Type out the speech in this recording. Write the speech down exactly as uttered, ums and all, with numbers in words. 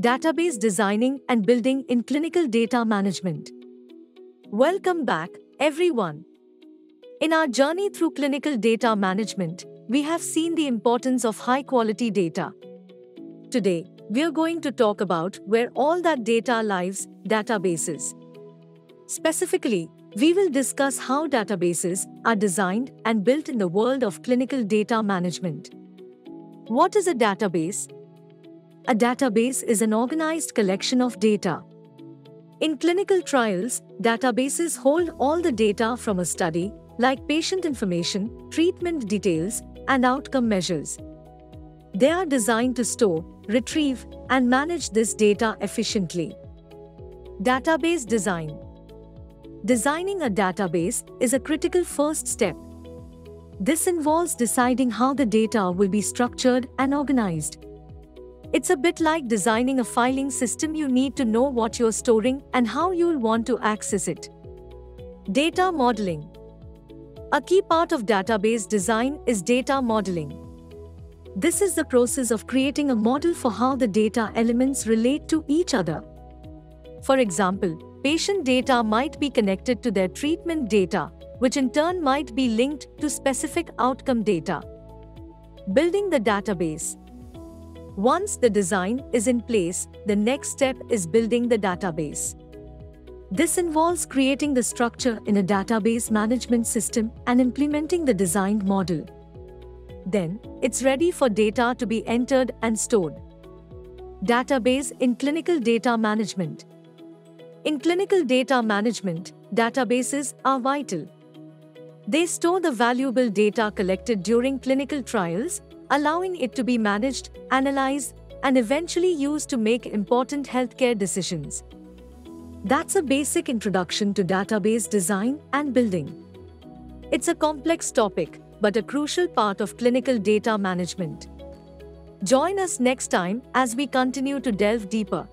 database designing and building in clinical data management. Welcome back, everyone. In our journey through clinical data management, we have seen the importance of high-quality data. Today, we are going to talk about where all that data lives, databases. Specifically, we will discuss how databases are designed and built in the world of clinical data management. What is a database? A database is an organized collection of data. In clinical trials, databases hold all the data from a study, like patient information, treatment details, and outcome measures. They are designed to store, retrieve, and manage this data efficiently. Database design. Designing a database is a critical first step. This involves deciding how the data will be structured and organized. It's a bit like designing a filing system. You need to know what you're storing and how you'll want to access it. Data modeling. A key part of database design is data modeling. This is the process of creating a model for how the data elements relate to each other. For example, patient data might be connected to their treatment data, which in turn might be linked to specific outcome data. Building the database. Once the design is in place, the next step is building the database. This involves creating the structure in a database management system and implementing the designed model. Then, it's ready for data to be entered and stored. Database in clinical data management. In clinical data management, databases are vital. They store the valuable data collected during clinical trials, allowing it to be managed, analyzed, and eventually used to make important healthcare decisions. That's a basic introduction to database design and building. It's a complex topic, but a crucial part of clinical data management. Join us next time as we continue to delve deeper.